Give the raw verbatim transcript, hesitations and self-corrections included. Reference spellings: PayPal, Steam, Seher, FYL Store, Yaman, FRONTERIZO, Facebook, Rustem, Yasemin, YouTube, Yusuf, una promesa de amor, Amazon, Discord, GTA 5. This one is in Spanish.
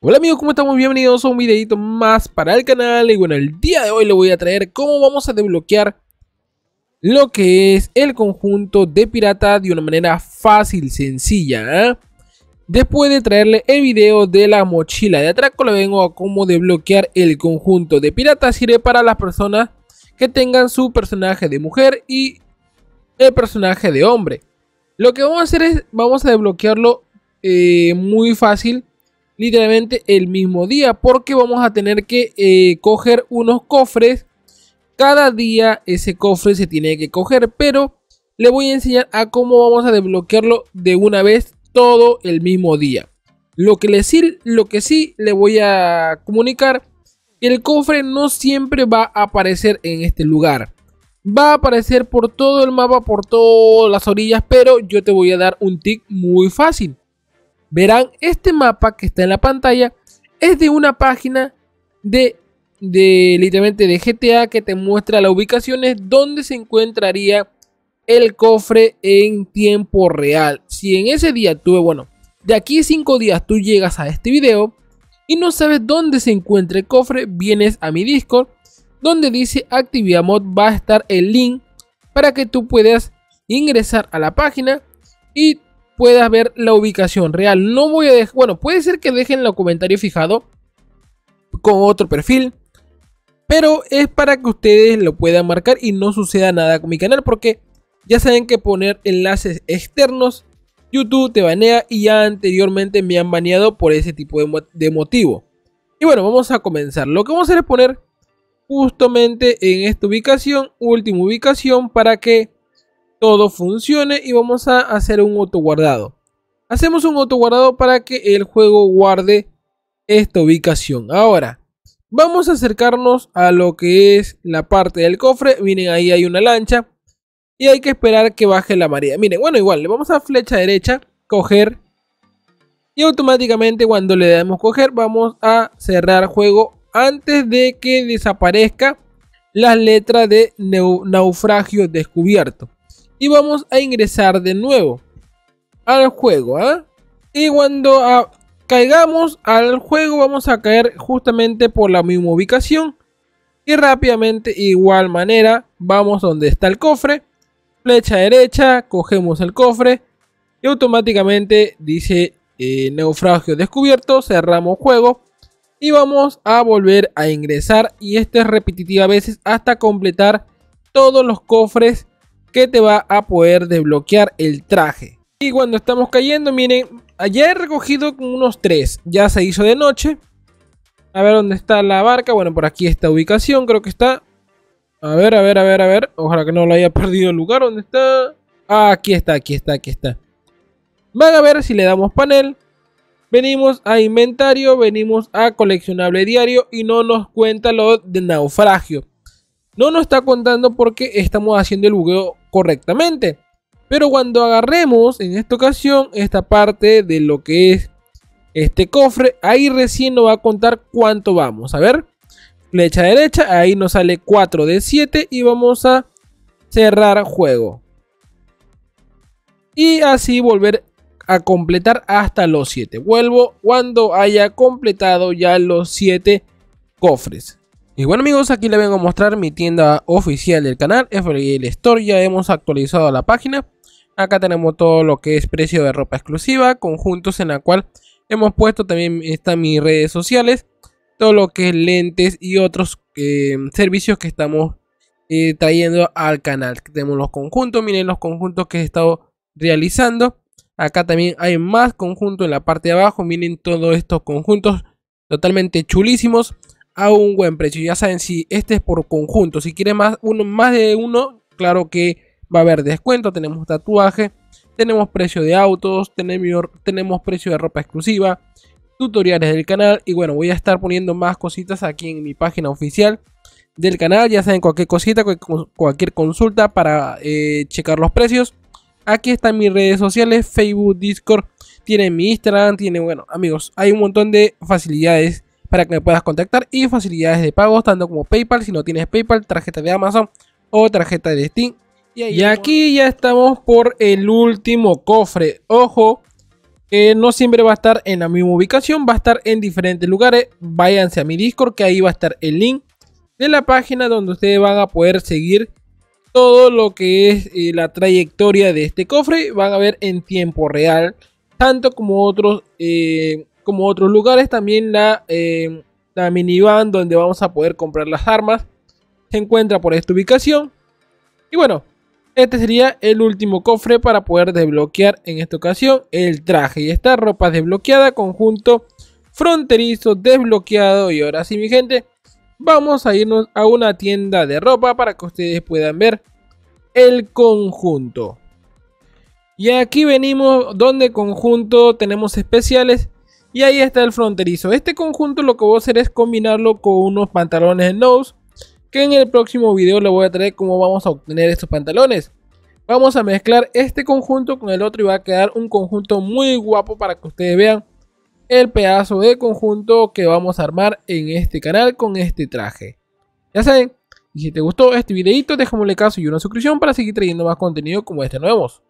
Hola amigos, ¿cómo estamos? Bienvenidos a un videito más para el canal. Y bueno, el día de hoy le voy a traer cómo vamos a desbloquear lo que es el conjunto de pirata de una manera fácil, sencilla, ¿eh? Después de traerle el video de la mochila de atraco, le vengo a cómo desbloquear el conjunto de pirata. Sirve para las personas que tengan su personaje de mujer y el personaje de hombre. Lo que vamos a hacer es, vamos a desbloquearlo eh, muy fácil, literalmente el mismo día, porque vamos a tener que eh, coger unos cofres. Cada día ese cofre se tiene que coger, pero le voy a enseñar a cómo vamos a desbloquearlo de una vez todo el mismo día. Lo que, le, lo que sí le voy a comunicar, el cofre no siempre va a aparecer en este lugar. Va a aparecer por todo el mapa, por todas las orillas, pero yo te voy a dar un tip muy fácil. Verán, este mapa que está en la pantalla es de una página de, de literalmente de G T A que te muestra las ubicaciones donde se encontraría el cofre en tiempo real. Si en ese día tú, bueno, de aquí cinco días tú llegas a este video y no sabes dónde se encuentra el cofre, vienes a mi Discord donde dice actividad mod, va a estar el link para que tú puedas ingresar a la página y puedas ver la ubicación real. No voy a dejar, bueno, puede ser que dejen los comentarios fijados con otro perfil, pero es para que ustedes lo puedan marcar y no suceda nada con mi canal, porque ya saben que poner enlaces externos YouTube te banea y ya anteriormente me han baneado por ese tipo de, de motivo. Y bueno, vamos a comenzar. Lo que vamos a hacer es poner justamente en esta ubicación, última ubicación, para que todo funcione, y vamos a hacer un autoguardado. Hacemos un autoguardado para que el juego guarde esta ubicación. Ahora vamos a acercarnos a lo que es la parte del cofre. Miren, ahí hay una lancha y hay que esperar que baje la marea. Miren, bueno, igual le vamos a flecha derecha, coger, y automáticamente cuando le damos coger vamos a cerrar juego antes de que desaparezca las letras de naufragio descubierto. Y vamos a ingresar de nuevo al juego, ¿eh? Y cuando a, caigamos al juego vamos a caer justamente por la misma ubicación. Y rápidamente, igual manera, vamos donde está el cofre. Flecha derecha, cogemos el cofre. Y automáticamente dice eh, naufragio descubierto. Cerramos juego. Y vamos a volver a ingresar. Y esto es repetitivo a veces hasta completar todos los cofres que te va a poder desbloquear el traje. Y cuando estamos cayendo, miren, allá he recogido unos tres. Ya se hizo de noche. A ver dónde está la barca. Bueno, por aquí esta ubicación creo que está. A ver, a ver, a ver, a ver. Ojalá que no lo haya perdido el lugar. ¿Dónde está? Ah, aquí está, aquí está, aquí está. Van a ver si le damos panel. Venimos a inventario, venimos a coleccionable diario y no nos cuenta lo de naufragio. No nos está contando porque estamos haciendo el bugueo correctamente. Pero cuando agarremos en esta ocasión esta parte de lo que es este cofre, ahí recién nos va a contar cuánto vamos. A ver, flecha derecha, ahí nos sale cuatro de siete y vamos a cerrar juego. Y así volver a completar hasta los siete. Vuelvo cuando haya completado ya los siete cofres. Y bueno amigos, aquí les vengo a mostrar mi tienda oficial del canal, F Y L Store. Ya hemos actualizado la página. Acá tenemos todo lo que es precio de ropa exclusiva, conjuntos, en la cual hemos puesto también, están mis redes sociales, todo lo que es lentes y otros eh, servicios que estamos eh, trayendo al canal. Tenemos los conjuntos, miren los conjuntos que he estado realizando. Acá también hay más conjuntos en la parte de abajo. Miren todos estos conjuntos totalmente chulísimos a un buen precio. Ya saben, si este es por conjunto, si quieren más, uno, más de uno, claro que va a haber descuento. Tenemos tatuaje, tenemos precio de autos, tenemos, tenemos precio de ropa exclusiva, tutoriales del canal. Y bueno, voy a estar poniendo más cositas aquí en mi página oficial del canal. Ya saben, cualquier cosita, cualquier consulta para eh, checar los precios. Aquí están mis redes sociales, Facebook, Discord, tienen mi Instagram, tienen, bueno amigos, hay un montón de facilidades para que me puedas contactar y facilidades de pagos, tanto como PayPal, si no tienes PayPal, tarjeta de Amazon o tarjeta de Steam. Y, y aquí ya estamos por el último cofre. Ojo, Eh, no siempre va a estar en la misma ubicación, va a estar en diferentes lugares. Váyanse a mi Discord, que ahí va a estar el link de la página donde ustedes van a poder seguir todo lo que es eh, la trayectoria de este cofre. Van a ver en tiempo real, tanto como otros, eh, como otros lugares. También la, eh, la minivan donde vamos a poder comprar las armas se encuentra por esta ubicación. Y bueno, este sería el último cofre para poder desbloquear en esta ocasión el traje. Y esta ropa desbloqueada, conjunto fronterizo desbloqueado. Y ahora sí, mi gente, vamos a irnos a una tienda de ropa para que ustedes puedan ver el conjunto. Y aquí venimos donde conjunto tenemos especiales. Y ahí está el fronterizo. Este conjunto lo que voy a hacer es combinarlo con unos pantalones nose, que en el próximo video le voy a traer cómo vamos a obtener estos pantalones. Vamos a mezclar este conjunto con el otro y va a quedar un conjunto muy guapo para que ustedes vean el pedazo de conjunto que vamos a armar en este canal con este traje. Ya saben, y si te gustó este videito, déjame un like y una suscripción para seguir trayendo más contenido como este nuevos.